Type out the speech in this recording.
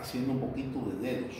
haciendo un poquito de dedos.